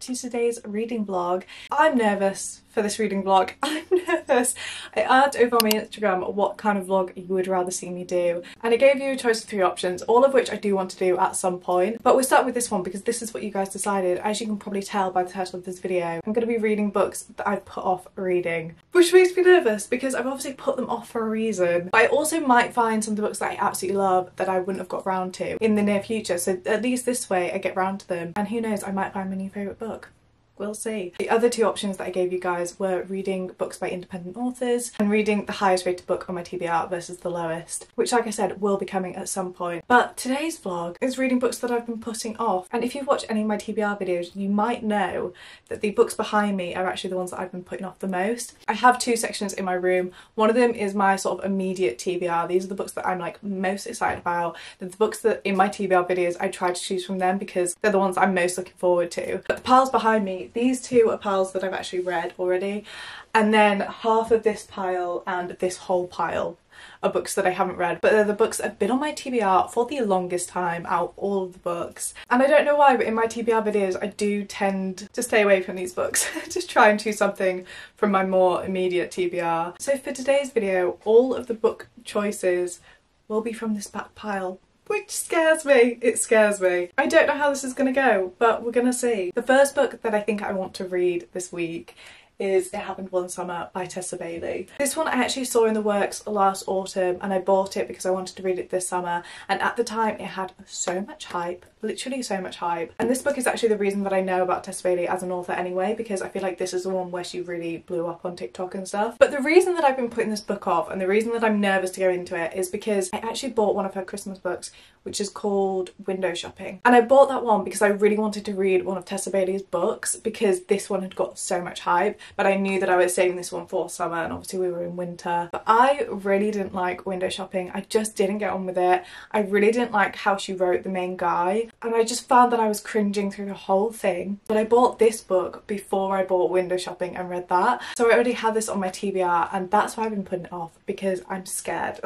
to today's reading vlog. I'm nervous for this reading vlog. I'm nervous. I asked over on my Instagram what kind of vlog you would rather see me do, and I gave you a choice of three options, all of which I do want to do at some point, but we'll start with this one because this is what you guys decided. As you can probably tell by the title of this video, I'm going to be reading books that I've put off reading, which makes me nervous because I've obviously put them off for a reason, but I also might find some of the books that I absolutely love that I wouldn't have got round to in the near future, so at least this way I get round to them, and who knows, I might find my new favourite book. We'll see. The other two options that I gave you guys were reading books by independent authors and reading the highest rated book on my TBR versus the lowest, which, like I said, will be coming at some point. But today's vlog is reading books that I've been putting off, and if you've watched any of my TBR videos you might know that the books behind me are actually the ones that I've been putting off the most. I have two sections in my room. One of them is my sort of immediate TBR. These are the books that I'm like most excited about. They're the books that in my TBR videos I try to choose from them because they're the ones I'm most looking forward to. But the piles behind me, these two are piles that I've actually read already, and then half of this pile and this whole pile are books that I haven't read, but they're the books that have been on my TBR for the longest time out of all of the books. And I don't know why, but in my TBR videos I do tend to stay away from these books, just try and choose something from my more immediate TBR. So for today's video, all of the book choices will be from this back pile, which scares me, it scares me. I don't know how this is gonna go, but we're gonna see. The first book that I think I want to read this week is It Happened One Summer by Tessa Bailey. This one I actually saw in the works last autumn, and I bought it because I wanted to read it this summer, and at the time it had so much hype, literally so much hype. And this book is actually the reason that I know about Tessa Bailey as an author anyway, because I feel like this is the one where she really blew up on TikTok and stuff. But the reason that I've been putting this book off and the reason that I'm nervous to go into it is because I actually bought one of her Christmas books, which is called Window Shopping. And I bought that one because I really wanted to read one of Tessa Bailey's books because this one had got so much hype, but I knew that I was saving this one for summer, and obviously we were in winter. But I really didn't like Window Shopping. I just didn't get on with it. I really didn't like how she wrote the main guy, and I just found that I was cringing through the whole thing. But I bought this book before I bought Window Shopping and read that, so I already had this on my TBR, and that's why I've been putting it off, because I'm scared.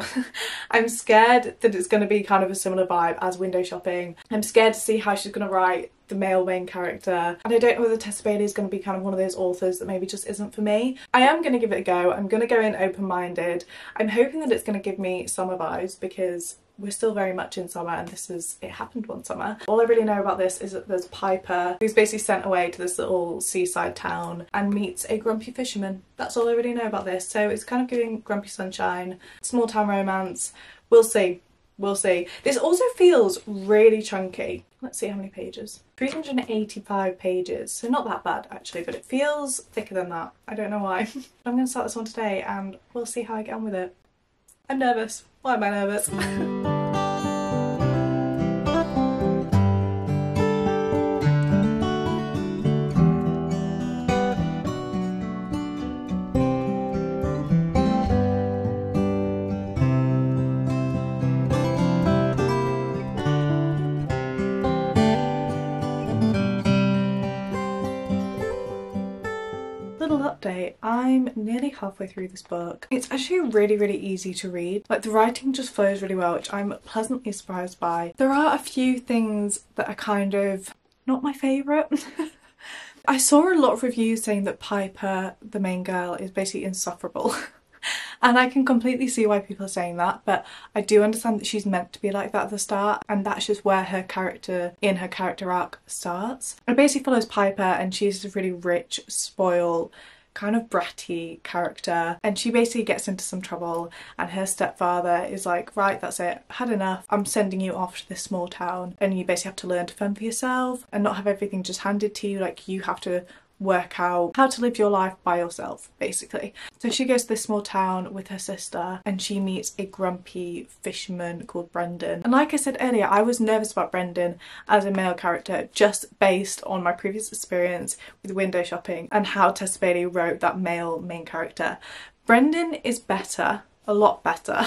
I'm scared that it's going to be kind of a similar vibe as Window Shopping. I'm scared to see how she's going to write the male main character, and I don't know whether Tessa Bailey is going to be kind of one of those authors that maybe just isn't for me. I am going to give it a go. I'm going to go in open-minded. I'm hoping that it's going to give me summer vibes because we're still very much in summer, and this is It Happened One Summer. All I really know about this is that there's Piper, who's basically sent away to this little seaside town and meets a grumpy fisherman. That's all I really know about this, so it's kind of giving Grumpy Sunshine, small town romance. We'll see. We'll see. This also feels really chunky. Let's see how many pages. 385 pages, so not that bad actually, but it feels thicker than that. I don't know why. I'm going to start this one today and we'll see how I get on with it. I'm nervous. Why am I nervous? I'm nearly halfway through this book. It's actually really easy to read. Like, the writing just flows really well, which I'm pleasantly surprised by. There are a few things that are kind of not my favourite. I saw a lot of reviews saying that Piper, the main girl, is basically insufferable. And I can completely see why people are saying that, but I do understand that she's meant to be like that at the start, and that's just where her character, in her character arc, starts. It basically follows Piper, and she's a really rich, spoiled, kind of bratty character, and she basically gets into some trouble, and her stepfather is like, right, that's it, had enough, I'm sending you off to this small town, and you basically have to learn to fend for yourself and not have everything just handed to you. Like, you have to work out how to live your life by yourself, basically. So she goes to this small town with her sister, and she meets a grumpy fisherman called Brendan. And like I said earlier, I was nervous about Brendan as a male character just based on my previous experience with Window Shopping and how Tessa Bailey wrote that male main character. Brendan is better, a lot better,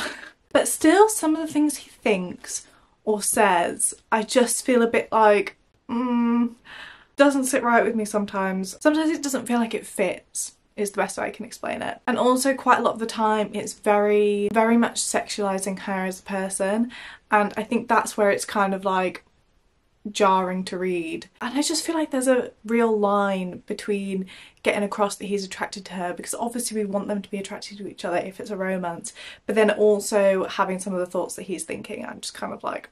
but still some of the things he thinks or says, I just feel a bit like, doesn't sit right with me sometimes. Sometimes it doesn't feel like it fits, is the best way I can explain it. And also quite a lot of the time it's very much sexualizing her as a person, and I think that's where it's kind of like, jarring to read. And I just feel like there's a real line between getting across that he's attracted to her, because obviously we want them to be attracted to each other if it's a romance, but then also having some of the thoughts that he's thinking. I'm just kind of like,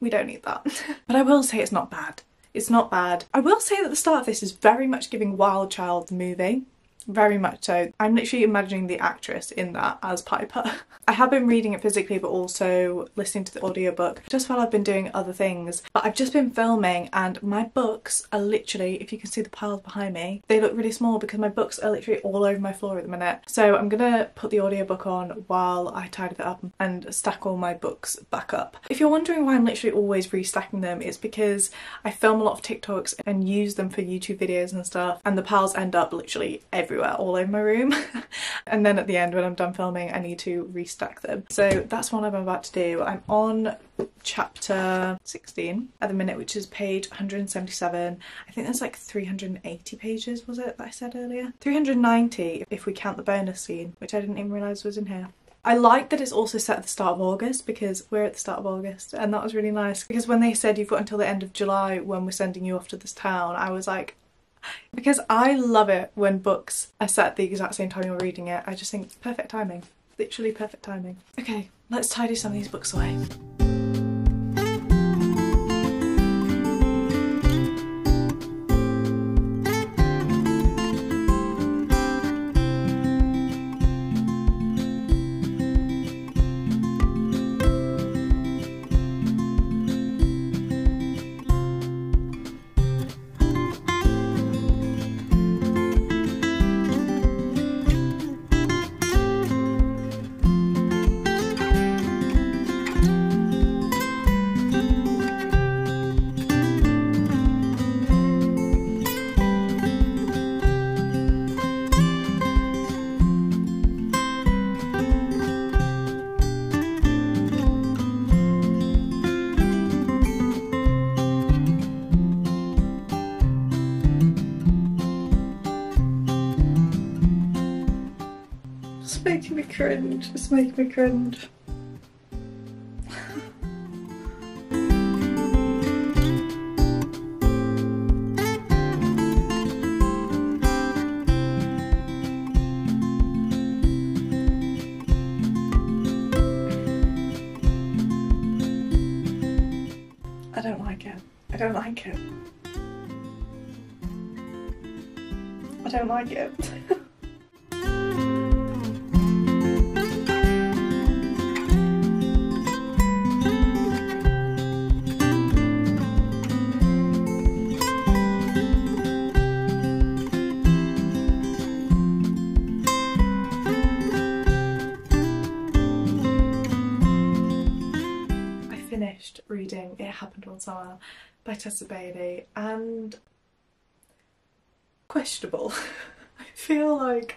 we don't need that. But I will say it's not bad. It's not bad. I will say that the start of this is very much giving Wild Child the movie. Very much so. I'm literally imagining the actress in that as Piper. I have been reading it physically but also listening to the audiobook just while I've been doing other things. But I've just been filming and my books are literally, if you can see the piles behind me, they look really small because my books are literally all over my floor at the minute. So I'm gonna put the audiobook on while I tidy that up and stack all my books back up. If you're wondering why I'm literally always restacking them, it's because I film a lot of TikToks and use them for YouTube videos and stuff, and the piles end up literally everywhere, all over my room. And then at the end when I'm done filming I need to restack them. So that's what I'm about to do. I'm on chapter 16 at the minute, which is page 177. I think there's like 380 pages, was it, that I said earlier? 390 if we count the bonus scene, which I didn't even realise was in here. I like that it's also set at the start of August because we're at the start of August, and that was really nice because when they said you've got until the end of July when we're sending you off to this town, I was like, because I love it when books are set at the exact same time you're reading it. I just think it's perfect timing. Literally perfect timing. Okay, let's tidy some of these books away. Cringe, it's making me cringe. I don't like it. I don't like it. I don't like it. Reading It Happened One Summer by Tessa Bailey, and questionable. I feel like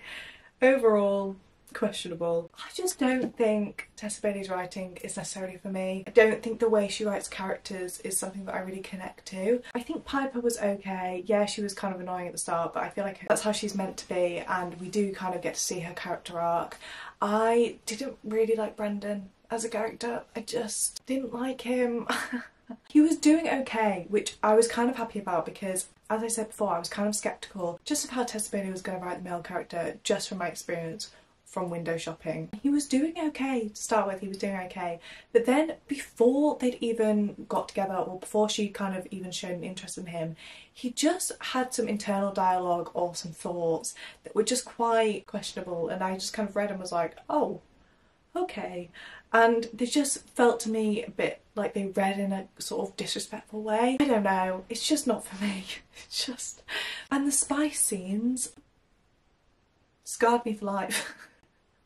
overall questionable. I just don't think Tessa Bailey's writing is necessarily for me. I don't think the way she writes characters is something that I really connect to. I think Piper was okay. Yeah, she was kind of annoying at the start, but I feel like that's how she's meant to be, and we do kind of get to see her character arc. I didn't really like Brendan as a character. I just didn't like him. He was doing okay, which I was kind of happy about because, as I said before, I was kind of sceptical just of how Tessa Bailey was going to write the male character just from my experience from Window Shopping. He was doing okay to start with, he was doing okay, but then before they'd even got together or before she kind of even shown an interest in him, he just had some internal dialogue or some thoughts that were just quite questionable, and I just kind of read and was like, oh, okay. And they just felt to me a bit like they read in a sort of disrespectful way. I don't know, it's just not for me. It's just... And the spice scenes scarred me for life.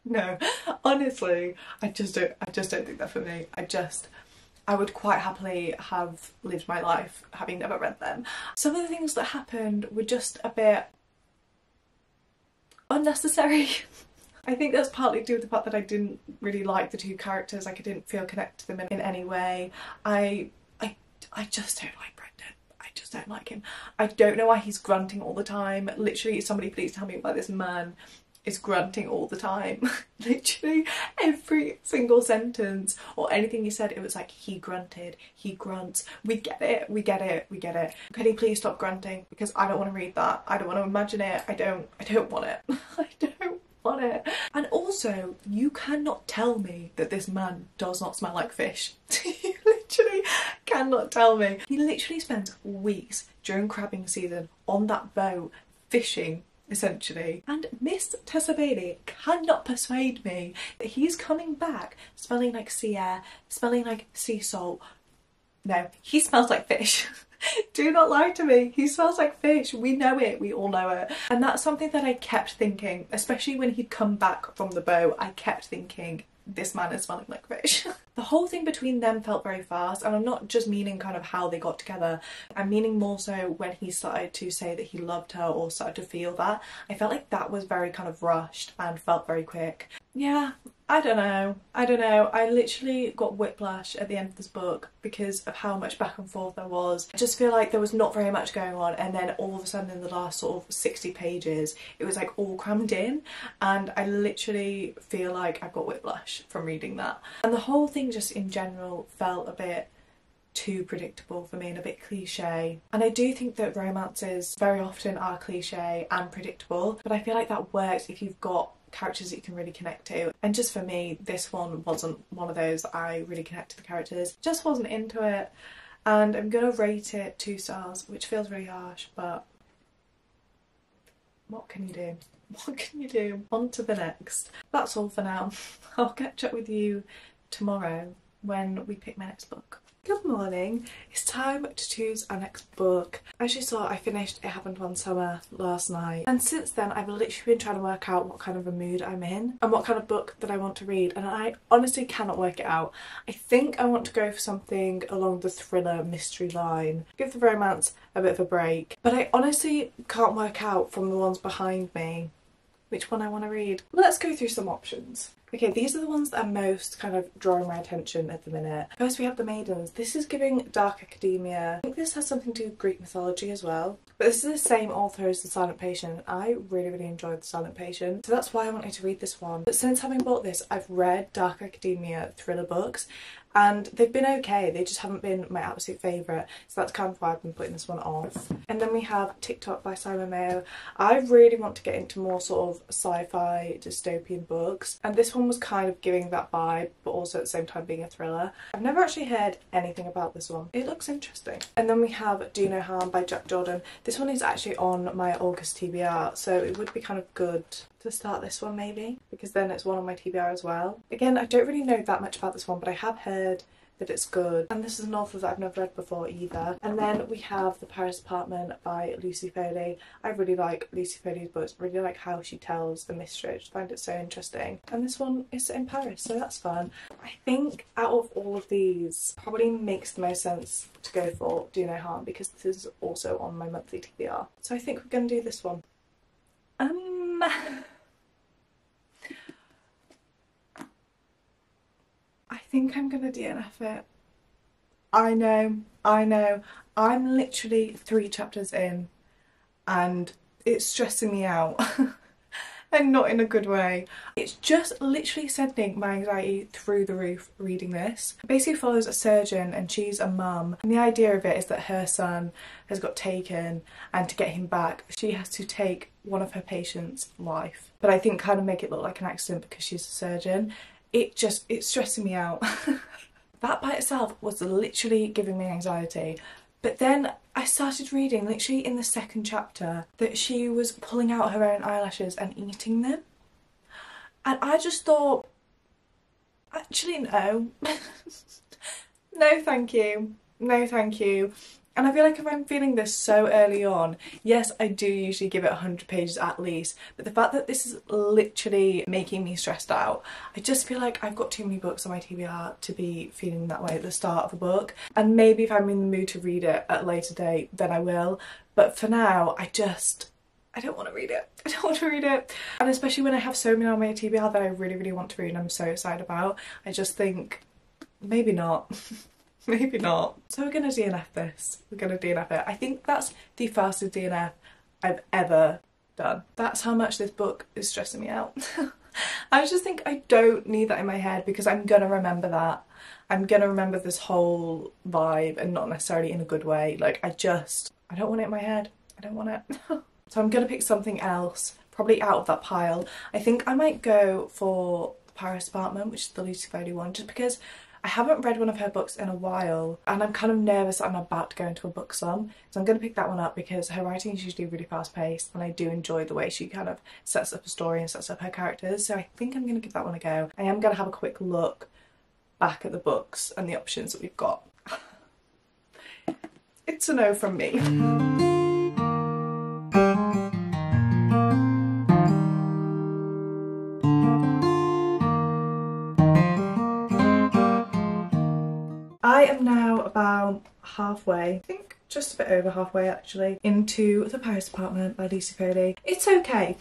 No, honestly, I just don't think they're for me. I would quite happily have lived my life having never read them. Some of the things that happened were just a bit unnecessary. I think that's partly due to the fact that I didn't really like the two characters. Like, I didn't feel connected to them in any way. I just don't like Brendan. I just don't like him. I don't know why he's grunting all the time. Literally, somebody please tell me why this man is grunting all the time. Literally every single sentence or anything he said, it was like, he grunted, he grunts, we get it, we get it, we get it. Can he please stop grunting? Because I don't want to read that. I don't want to imagine it. I don't want it. I don't want it. And also, you cannot tell me that this man does not smell like fish. You literally cannot tell me. He literally spends weeks during crabbing season on that boat fishing, essentially. And Miss Tessa Bailey cannot persuade me that he's coming back smelling like sea air, smelling like sea salt. No, he smells like fish. Do not lie to me. He smells like fish. We know it. We all know it. And that's something that I kept thinking, especially when he'd come back from the boat. I kept thinking, this man is smelling like fish. The whole thing between them felt very fast, and I'm not just meaning kind of how they got together. I'm meaning more so when he started to say that he loved her or started to feel that. I felt like that was very kind of rushed and felt very quick. Yeah, I don't know. I don't know. I literally got whiplash at the end of this book because of how much back and forth there was. I just feel like there was not very much going on, and then all of a sudden in the last sort of 60 pages it was like all crammed in, and I literally feel like I've got whiplash from reading that. And the whole thing just in general felt a bit too predictable for me and a bit cliche. And I do think that romances very often are cliche and predictable, but I feel like that works if you've got characters that you can really connect to, and just for me this one wasn't one of those that I really connect to the characters. Just wasn't into it, and I'm gonna rate it 2 stars, which feels really harsh, but what can you do? What can you do? On to the next. That's all for now. I'll catch up with you tomorrow when we pick my next book. Good morning. It's time to choose our next book. As you saw, I finished It Happened One Summer last night, and since then I've literally been trying to work out what kind of a mood I'm in and what kind of book that I want to read, and I honestly cannot work it out. I think I want to go for something along the thriller mystery line, give the romance a bit of a break, but I honestly can't work out from the ones behind me which one I want to read. Let's go through some options. Okay, these are the ones that are most kind of drawing my attention at the minute. First we have The Maidens. This is giving dark academia. I think this has something to do with Greek mythology as well. But this is the same author as The Silent Patient. I really, really enjoyed The Silent Patient, so that's why I wanted to read this one. But since having bought this, I've read dark academia thriller books, and they've been okay, they just haven't been my absolute favourite, so that's kind of why I've been putting this one off. And then we have TikTok by Simon Mayo. I really want to get into more sort of sci-fi dystopian books, and this one was kind of giving that vibe, but also at the same time being a thriller. I've never actually heard anything about this one. It looks interesting. And then we have Do No Harm by Jack Jordan. This one is actually on my August TBR, so it would be kind of good to start this one maybe, because then it's one on my TBR as well. Again, I don't really know that much about this one, but I have heard that it's good, and this is an author that I've never read before either. And then we have The Paris Apartment by Lucy Foley. I really like Lucy Foley's books, really like how she tells the mystery. I just find it so interesting, and this one is in Paris, so that's fun. I think out of all of these probably makes the most sense to go for Do No Harm, because this is also on my monthly TBR, so I think we're going to do this one. I think I'm gonna DNF it. I know. I'm literally 3 chapters in and it's stressing me out. And not in a good way. It's just literally sending my anxiety through the roof reading this. It basically follows a surgeon, and she's a mum, and the idea of it is that her son has got taken, and to get him back she has to take one of her patients' life, but I think kind of make it look like an accident because she's a surgeon. It's stressing me out. That by itself was literally giving me anxiety. But then I started reading, literally in the 2nd chapter, that she was pulling out her own eyelashes and eating them. And I just thought, actually no. No thank you. No thank you. And I feel like if I'm feeling this so early on, yes, I do usually give it 100 pages at least, but the fact that this is literally making me stressed out, I just feel like I've got too many books on my TBR to be feeling that way at the start of a book. And maybe if I'm in the mood to read it at a later date, then I will. But for now, I don't want to read it. I don't want to read it. And especially when I have so many on my TBR that I really, really want to read and I'm so excited about, I just think, maybe not. Maybe not. So we're going to DNF this. We're going to DNF it. I think that's the fastest DNF I've ever done. That's how much this book is stressing me out. I just think I don't need that in my head because I'm gonna remember that. I'm gonna remember this whole vibe and not necessarily in a good way. Like I don't want it in my head. I don't want it. So I'm gonna pick something else, probably out of that pile. I think I might go for The Paris Apartment, which is the Lucy Foley one, just because I haven't read one of her books in a while and I'm kind of nervous that I'm about to go into a book slump. So I'm going to pick that one up because her writing is usually really fast paced and I do enjoy the way she kind of sets up a story and sets up her characters. So I think I'm going to give that one a go. I am going to have a quick look back at the books and the options that we've got. It's a no from me. I am now about halfway, I think just a bit over halfway actually, into The Paris Apartment by Lucy Foley. It's okay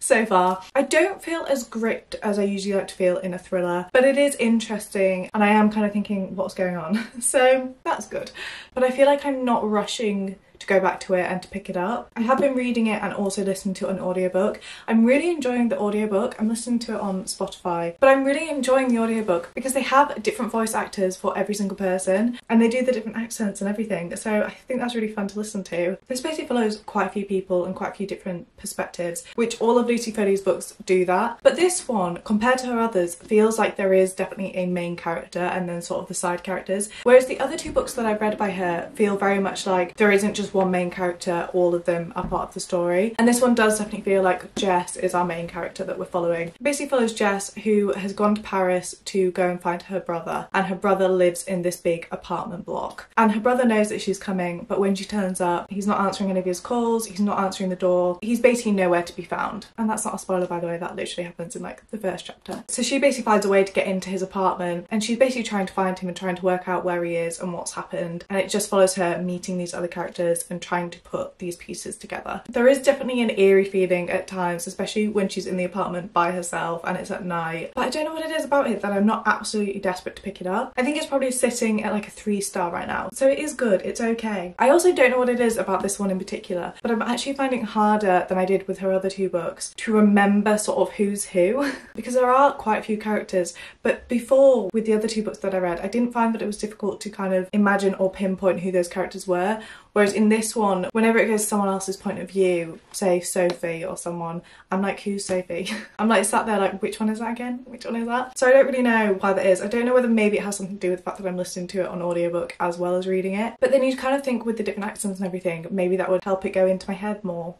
so far. I don't feel as gripped as I usually like to feel in a thriller, but it is interesting and I am kind of thinking what's going on. So that's good. But I feel like I'm not rushing to go back to it and to pick it up. I have been reading it and also listening to an audiobook. I'm really enjoying the audiobook. I'm listening to it on Spotify, but I'm really enjoying the audiobook because they have different voice actors for every single person and they do the different accents and everything. So I think that's really fun to listen to. This basically follows quite a few people and quite a few different perspectives, which all of Lucy Foley's books do that. But this one, compared to her others, feels like there is definitely a main character and then sort of the side characters. Whereas the other two books that I've read by her feel very much like there isn't just one main character, all of them are part of the story, and this one does definitely feel like Jess is our main character that we're following. It basically follows Jess, who has gone to Paris to go and find her brother, and her brother lives in this big apartment block, and her brother knows that she's coming, but when she turns up he's not answering any of his calls, he's not answering the door, he's basically nowhere to be found. And that's not a spoiler, by the way, that literally happens in like the first chapter. So she basically finds a way to get into his apartment and she's basically trying to find him and trying to work out where he is and what's happened, and it just follows her meeting these other characters and trying to put these pieces together. There is definitely an eerie feeling at times, especially when she's in the apartment by herself and it's at night, but I don't know what it is about it that I'm not absolutely desperate to pick it up. I think it's probably sitting at like a 3-star right now, so it is good, it's okay. I also don't know what it is about this one in particular, but I'm actually finding it harder than I did with her other two books to remember sort of who's who because there are quite a few characters, but before with the other two books that I read I didn't find that it was difficult to kind of imagine or pinpoint who those characters were, whereas in this one, whenever it goes to someone else's point of view, say Sophie or someone, I'm like, who's Sophie? I'm like sat there like, which one is that again? Which one is that? So I don't really know why that is. I don't know whether maybe it has something to do with the fact that I'm listening to it on audiobook as well as reading it. But then you kind of think with the different accents and everything, maybe that would help it go into my head more.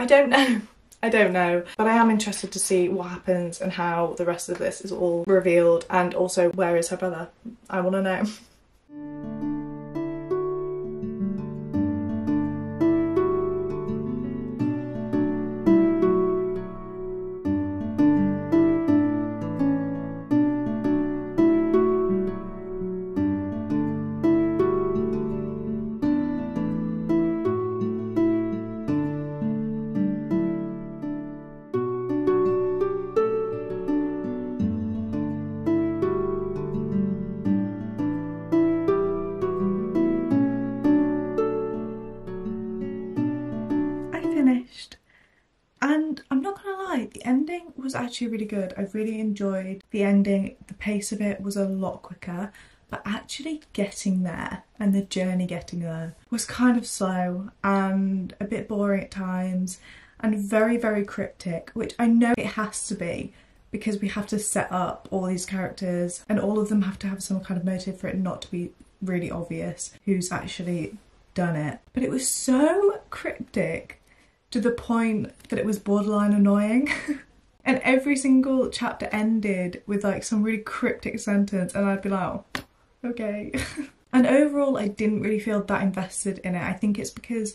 I don't know. I don't know, but I am interested to see what happens and how the rest of this is all revealed, and also where is her brother? I want to know. Actually really good. I really enjoyed the ending. The pace of it was a lot quicker, but actually getting there and the journey getting there was kind of slow and a bit boring at times and very, very cryptic, which I know it has to be because we have to set up all these characters and all of them have to have some kind of motive for it not to be really obvious who's actually done it. But it was so cryptic to the point that it was borderline annoying. And every single chapter ended with like some really cryptic sentence and I'd be like, oh, okay. And overall I didn't really feel that invested in it. I think it's because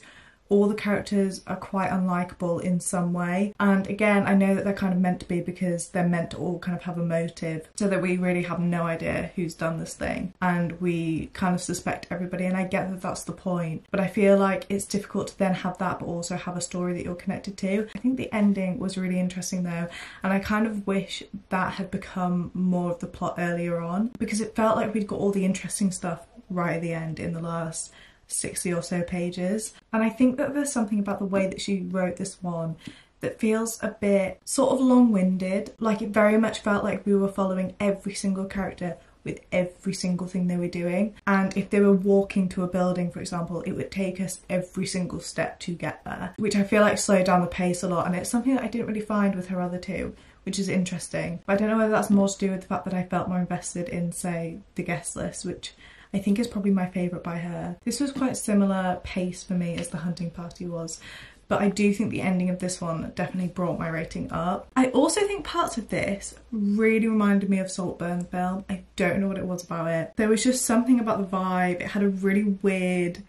all the characters are quite unlikable in some way, and again I know that they're kind of meant to be because they're meant to all kind of have a motive so that we really have no idea who's done this thing and we kind of suspect everybody, and I get that that's the point, but I feel like it's difficult to then have that but also have a story that you're connected to. I think the ending was really interesting though, and I kind of wish that had become more of the plot earlier on because it felt like we'd got all the interesting stuff right at the end in the last 60 or so pages. And I think that there's something about the way that she wrote this one that feels a bit sort of long-winded. Like, it very much felt like we were following every single character with every single thing they were doing. And if they were walking to a building, for example, it would take us every single step to get there, which I feel like slowed down the pace a lot. And it's something that I didn't really find with her other two, which is interesting. But I don't know whether that's more to do with the fact that I felt more invested in, say, The Guest List, which I think is probably my favourite by her. This was quite similar pace for me as The Hunting Party was, but I do think the ending of this one definitely brought my rating up. I also think parts of this really reminded me of Saltburn film. I don't know what it was about it. There was just something about the vibe. It had a really weird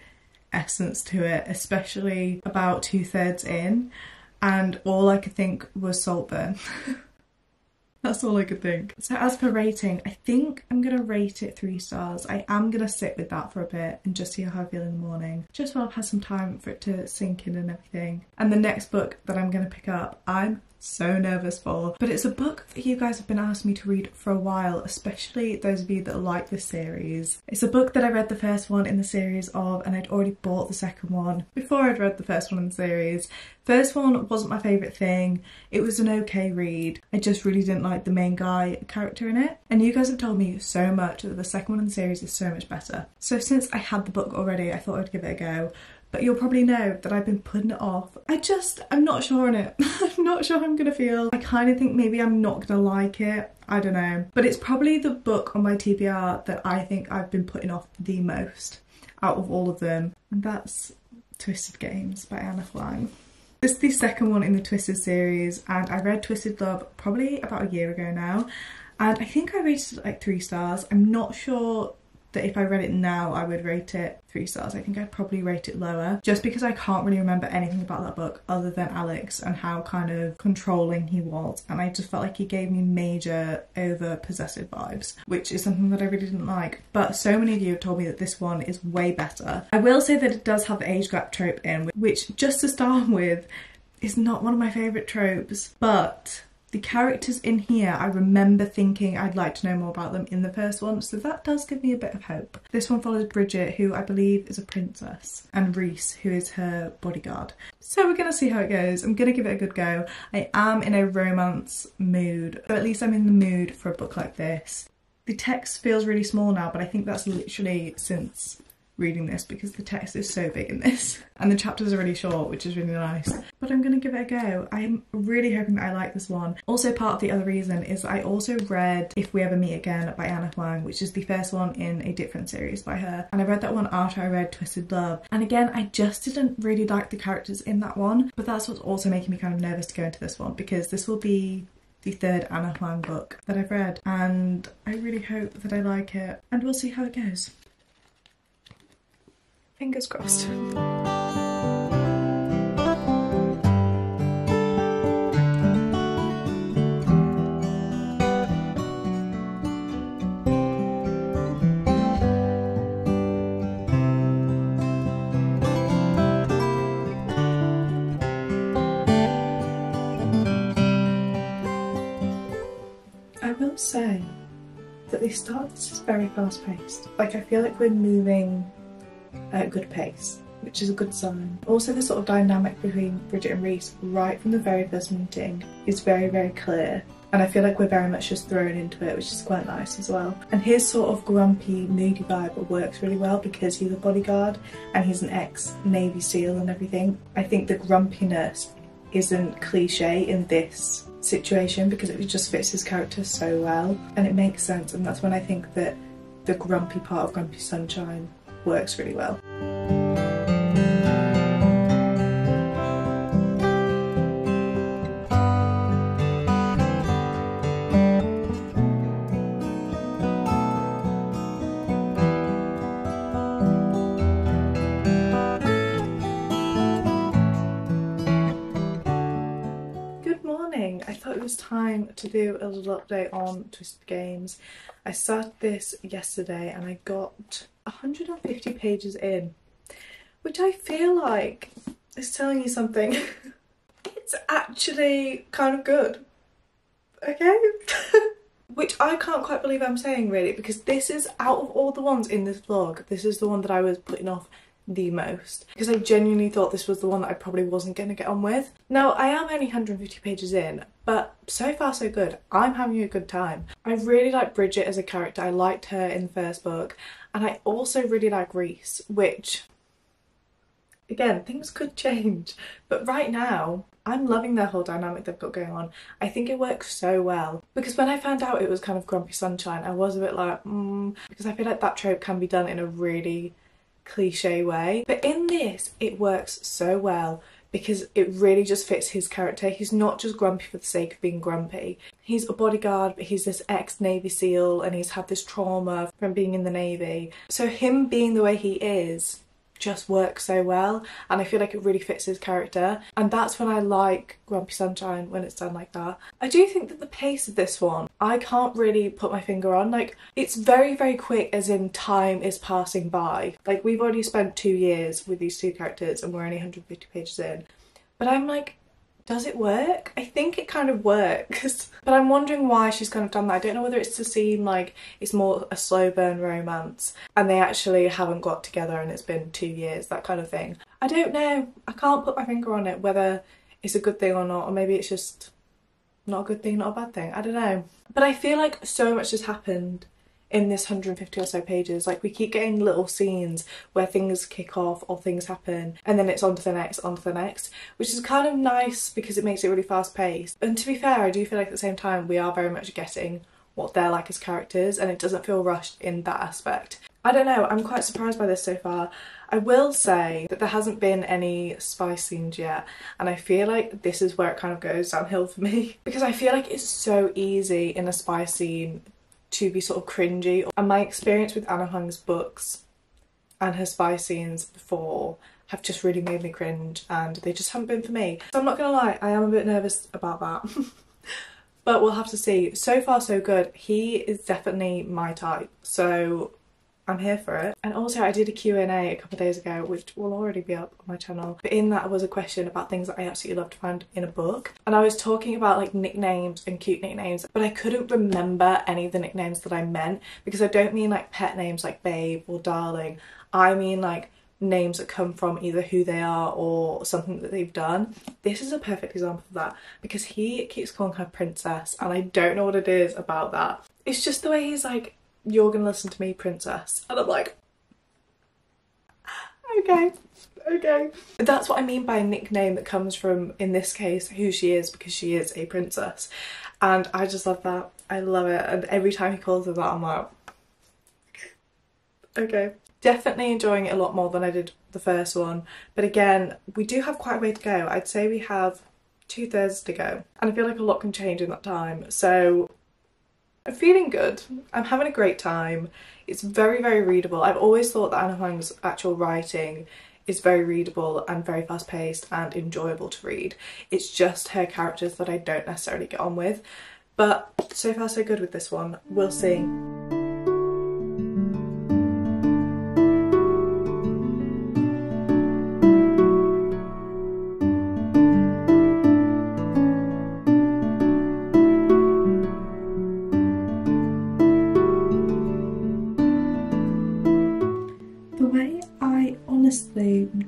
essence to it, especially about 2/3 in, and all I could think was Saltburn. That's all I could think. So as for rating, I think I'm going to rate it 3 stars. I am going to sit with that for a bit and just see how I feel in the morning, just while I've had some time for it to sink in and everything. And the next book that I'm going to pick up, I'm so nervous for, but it's a book that you guys have been asking me to read for a while, especially those of you that like this series. It's a book that I read the first one in the series of, and I'd already bought the second one before I'd read the first one in the series. First one wasn't my favourite thing. It was an okay read. I just really didn't like the main guy character in it. And you guys have told me so much that the second one in the series is so much better. So since I had the book already, I thought I'd give it a go. But you'll probably know that I've been putting it off. I'm not sure on it. I'm not sure how I'm gonna feel. I kind of think maybe I'm not gonna like it. I don't know. But it's probably the book on my TBR that I think I've been putting off the most out of all of them. And that's Twisted Games by Ana Huang. This is the second one in the Twisted series, and I read Twisted Love probably about a year ago now. And I think I rated it like 3 stars. I'm not sure that if I read it now I would rate it 3 stars. I think I'd probably rate it lower, just because I can't really remember anything about that book other than Alex and how kind of controlling he was, and I just felt like he gave me major over possessive vibes, which is something that I really didn't like. But so many of you have told me that this one is way better. I will say that it does have the age gap trope in, which, just to start with, is not one of my favourite tropes, but the characters in here, I remember thinking I'd like to know more about them in the first one, so that does give me a bit of hope. This one follows Bridget, who I believe is a princess, and Reese, who is her bodyguard. So we're gonna see how it goes. I'm gonna give it a good go. I am in a romance mood, or at least I'm in the mood for a book like this. The text feels really small now, but I think that's literally since reading this, because the text is so big in this and the chapters are really short, which is really nice. But I'm gonna give it a go. I'm really hoping that I like this one. Also, part of the other reason is I also read If We Ever Meet Again by Ana Huang, which is the first one in a different series by her, and I read that one after I read Twisted Love, and again I just didn't really like the characters in that one. But that's what's also making me kind of nervous to go into this one, because this will be the third Ana Huang book that I've read, and I really hope that I like it, and we'll see how it goes. Fingers crossed. I will say that the start is very fast paced. Like, I feel like we're moving at a good pace, which is a good sign. Also, the sort of dynamic between Bridget and Reese right from the very first meeting is very, very clear, and I feel like we're very much just thrown into it, which is quite nice as well. And his sort of grumpy, moody vibe works really well, because he's a bodyguard and he's an ex-Navy SEAL and everything. I think the grumpiness isn't cliche in this situation, because it just fits his character so well and it makes sense, and that's when I think that the grumpy part of Grumpy Sunshine works really well. Good morning! I thought it was time to do a little update on Twisted Games. I started this yesterday and I got 150 pages in, which I feel like is telling you something. It's actually kind of good, okay? Which I can't quite believe I'm saying, really, because this is, out of all the ones in this vlog, this is the one that I was putting off the most, because I genuinely thought this was the one that I probably wasn't going to get on with. Now, I am only 150 pages in, but so far so good. I'm having a good time. I really like Bridget as a character. I liked her in the first book, and I also really like Reese, which, again, things could change, but right now I'm loving their whole dynamic they've got going on. I think it works so well, because when I found out it was kind of Grumpy Sunshine, I was a bit like, because I feel like that trope can be done in a really cliche way. But in this, it works so well because it really just fits his character. He's not just grumpy for the sake of being grumpy. He's a bodyguard, but he's this ex-Navy SEAL and he's had this trauma from being in the Navy. So him being the way he is just works so well, and I feel like it really fits his character, and that's when I like Grumpy Sunshine, when it's done like that. I do think that the pace of this one, I can't really put my finger on. Like, it's very, very quick, as in time is passing by. Like, we've already spent 2 years with these two characters and we're only 150 pages in, but I'm like, does it work? I think it kind of works, but I'm wondering why she's kind of done that. I don't know whether it's to seem like it's more a slow burn romance and they actually haven't got together and it's been 2 years, that kind of thing. I don't know. I can't put my finger on it, whether it's a good thing or not, or maybe it's just not a good thing, not a bad thing. I don't know. But I feel like so much has happened in this 150 or so pages. Like, we keep getting little scenes where things kick off or things happen, and then it's on to the next, which is kind of nice because it makes it really fast paced. And to be fair, I do feel like at the same time we are very much getting what they're like as characters, and it doesn't feel rushed in that aspect. I don't know, I'm quite surprised by this so far. I will say that there hasn't been any spice scenes yet, and I feel like this is where it kind of goes downhill for me, because I feel like it's so easy in a spice scene to be sort of cringy, and my experience with Ana Huang's books and her spy scenes before have just really made me cringe, and they just haven't been for me. So I'm not gonna lie, I am a bit nervous about that. But we'll have to see. So far so good. He is definitely my type, so I'm here for it. And also I did a Q&A a couple of days ago, which will already be up on my channel, but in that was a question about things that I absolutely love to find in a book, and I was talking about like nicknames and cute nicknames, but I couldn't remember any of the nicknames that I meant, because I don't mean like pet names like babe or darling. I mean like names that come from either who they are or something that they've done. This is a perfect example of that, because he keeps calling her princess, and I don't know what it is about that. It's just the way he's like, "You're gonna listen to me, princess," and I'm like, okay. That's what I mean by a nickname that comes from, in this case, who she is, because she is a princess, and I just love that. I love it, and every time he calls her that, I'm like, okay. Definitely enjoying it a lot more than I did the first one, but again, we do have quite a way to go. I'd say we have 2/3 to go, and I feel like a lot can change in that time, so I'm feeling good. I'm having a great time. It's very, very readable. I've always thought that Ana Huang's actual writing is very readable and very fast-paced and enjoyable to read. It's just her characters that I don't necessarily get on with. But so far so good with this one. We'll see.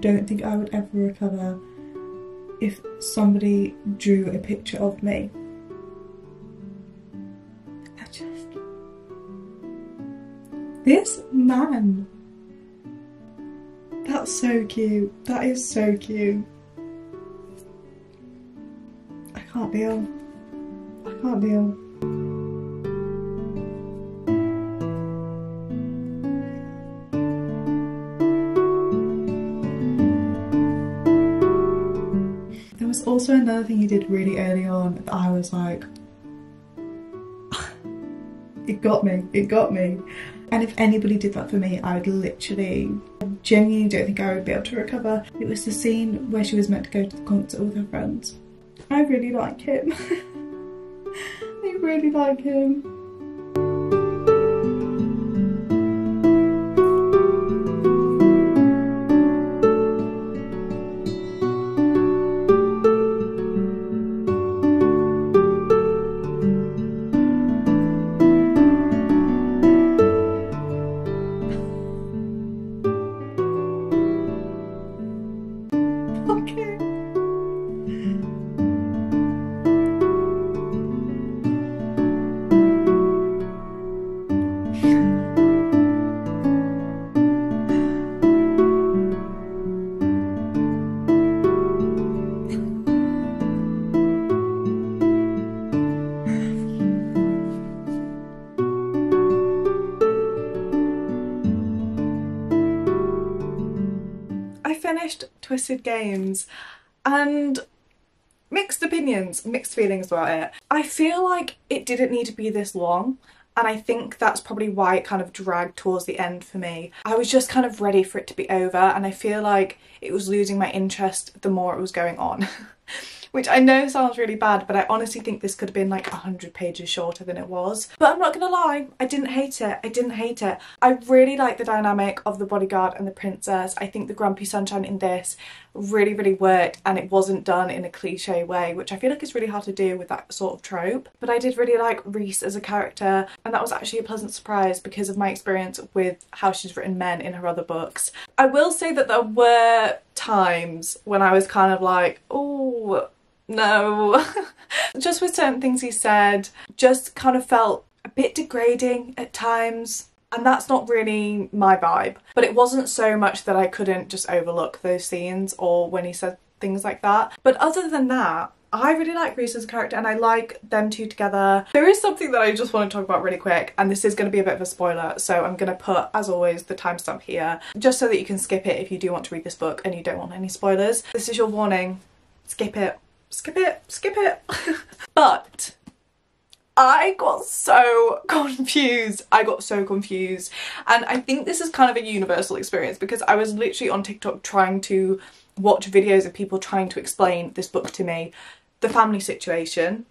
Don't think I would ever recover if somebody drew a picture of me. I just... This man! That's so cute. That is so cute. I can't deal. I can't deal. Also, another thing he did really early on, I was like, it got me, and if anybody did that for me, I would literally, I genuinely don't think I would be able to recover. It was the scene where she was meant to go to the concert with her friends. I really like him. I really like him. finished Twisted Games and mixed opinions, mixed feelings about it. I feel like it didn't need to be this long, and I think that's probably why it kind of dragged towards the end for me. I was just kind of ready for it to be over, and I feel like it was losing my interest the more it was going on. Which I know sounds really bad, but I honestly think this could have been like 100 pages shorter than it was. But I'm not gonna lie, I didn't hate it. I didn't hate it. I really like the dynamic of the bodyguard and the princess. I think the grumpy sunshine in this really, really worked, and it wasn't done in a cliche way, which I feel like is really hard to do with that sort of trope. But I did really like Reese as a character, and that was actually a pleasant surprise because of my experience with how she's written men in her other books. I will say that there were times when I was kind of like, oh, no. Just with certain things he said, just kind of felt a bit degrading at times, and that's not really my vibe. But it wasn't so much that I couldn't just overlook those scenes or when he said things like that. But other than that, I really like Reese as a character, and I like them two together. There is something that I just want to talk about really quick, and this is going to be a bit of a spoiler, so I'm going to put, as always, the timestamp here, just so that you can skip it if you do want to read this book and you don't want any spoilers. This is your warning. Skip it. Skip it. Skip it. But I got so confused. I got so confused. And I think this is kind of a universal experience because I was literally on TikTok trying to watch videos of people trying to explain this book to me. The family situation.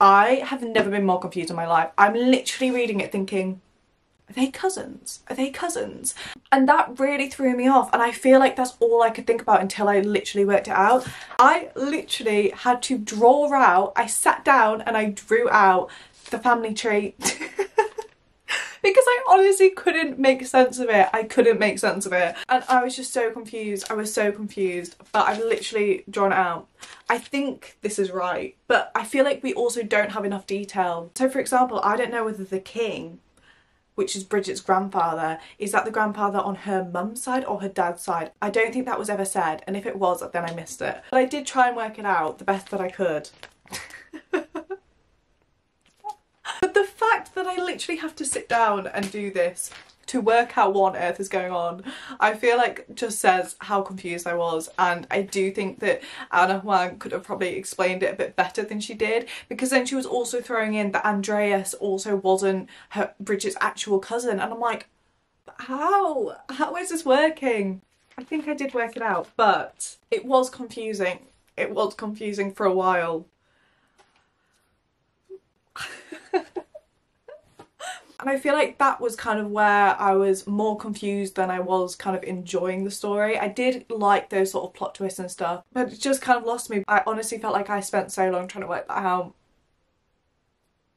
I have never been more confused in my life. I'm literally reading it thinking, are they cousins? Are they cousins? And that really threw me off, and I feel like that's all I could think about until I literally worked it out. I literally had to draw out, I sat down and I drew out the family tree because I honestly couldn't make sense of it. I couldn't make sense of it, and I was just so confused. I was so confused, but I've literally drawn it out. I think this is right, but I feel like we also don't have enough detail. So for example, I don't know whether the king, which is Bridget's grandfather, is that the grandfather on her mum's side or her dad's side? I don't think that was ever said, and if it was, then I missed it. But I did try and work it out the best that I could. But the fact that I literally have to sit down and do this to work out what on earth is going on, I feel like just says how confused I was. And I do think that Ana Huang could have probably explained it a bit better than she did, because then she was also throwing in that Andreas also wasn't her Bridget's actual cousin, and I'm like, how is this working? I think I did work it out, but it was confusing. It was confusing for a while. And I feel like that was kind of where I was more confused than I was kind of enjoying the story. I did like those sort of plot twists and stuff, but it just kind of lost me. I honestly felt like I spent so long trying to work that out.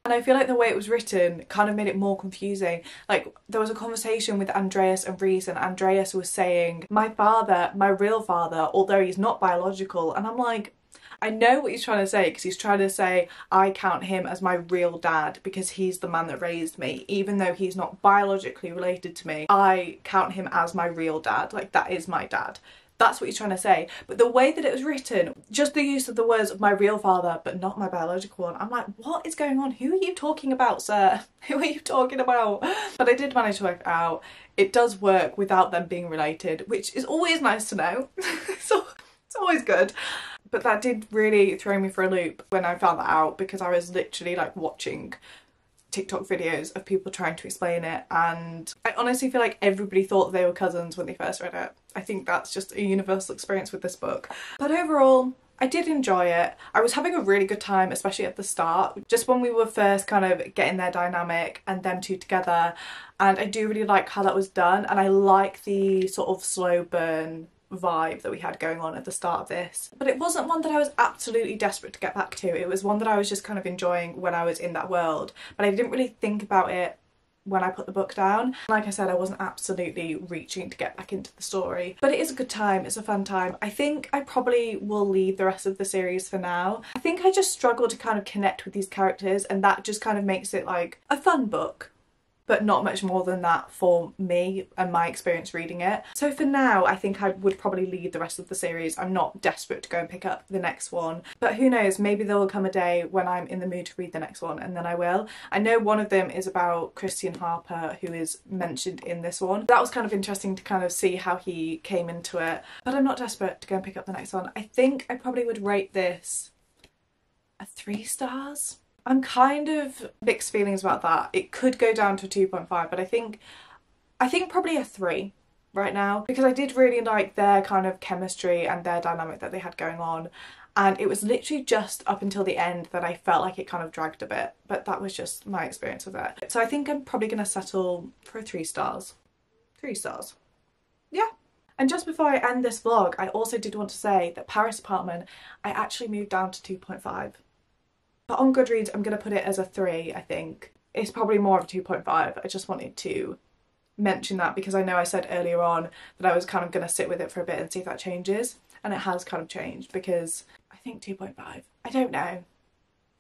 And I feel like the way it was written kind of made it more confusing. Like, there was a conversation with Andreas and Reese, and Andreas was saying, my father, my real father, although he's not biological. And I'm like, I know what he's trying to say, because he's trying to say I count him as my real dad because he's the man that raised me. Even though he's not biologically related to me, I count him as my real dad. Like, that is my dad. That's what he's trying to say. But the way that it was written, just the use of the words of my real father but not my biological one, I'm like, what is going on? Who are you talking about, sir? Who are you talking about? But I did manage to work it out. It does work without them being related, which is always nice to know. So it's always good. But that did really throw me for a loop when I found that out, because I was literally like watching TikTok videos of people trying to explain it, and I honestly feel like everybody thought they were cousins when they first read it. I think that's just a universal experience with this book. But overall, I did enjoy it. I was having a really good time, especially at the start, just when we were first kind of getting their dynamic and them two together, and I do really like how that was done, and I like the sort of slow burn vibe that we had going on at the start of this. But it wasn't one that I was absolutely desperate to get back to. It was one that I was just kind of enjoying when I was in that world, but I didn't really think about it when I put the book down. Like I said, I wasn't absolutely reaching to get back into the story, but it is a good time. It's a fun time. I think I probably will leave the rest of the series for now. I think I just struggle to kind of connect with these characters, and that just kind of makes it like a fun book, but not much more than that for me and my experience reading it. So for now, I think I would probably leave the rest of the series. I'm not desperate to go and pick up the next one, but who knows, maybe there will come a day when I'm in the mood to read the next one, and then I will. I know one of them is about Christian Harper, who is mentioned in this one. That was kind of interesting to kind of see how he came into it, but I'm not desperate to go and pick up the next one. I think I probably would rate this a 3 stars. I'm kind of mixed feelings about that. It could go down to 2.5, but I think probably a 3 right now, because I did really like their kind of chemistry and their dynamic that they had going on, and it was literally just up until the end that I felt like it kind of dragged a bit, but that was just my experience with it. So I think I'm probably gonna settle for a 3 stars. 3 stars. Yeah. And just before I end this vlog, I also did want to say that Paris Apartment, I actually moved down to 2.5. But on Goodreads, I'm going to put it as a 3, I think. It's probably more of a 2.5. I just wanted to mention that because I know I said earlier on that I was kind of going to sit with it for a bit and see if that changes. And it has kind of changed, because I think 2.5. I don't know.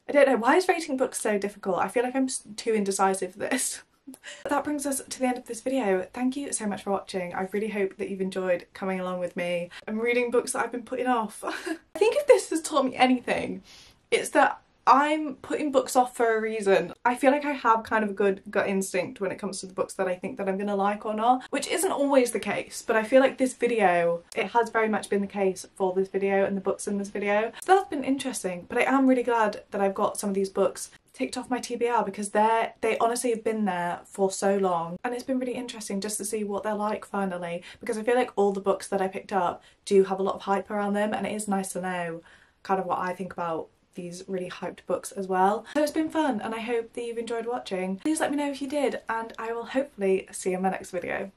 I don't know. Why is rating books so difficult? I feel like I'm too indecisive for this. That brings us to the end of this video. Thank you so much for watching. I really hope that you've enjoyed coming along with me and reading books that I've been putting off. I think if this has taught me anything, it's that I'm putting books off for a reason. I feel like I have kind of a good gut instinct when it comes to the books that I think that I'm gonna like or not, which isn't always the case, but I feel like this video, it has very much been the case for this video and the books in this video. So that's been interesting, but I am really glad that I've got some of these books ticked off my TBR, because they honestly have been there for so long, and it's been really interesting just to see what they're like finally, because I feel like all the books that I picked up do have a lot of hype around them, and it is nice to know kind of what I think about these really hyped books as well. So it's been fun, and I hope that you've enjoyed watching. Please let me know if you did, and I will hopefully see you in my next video.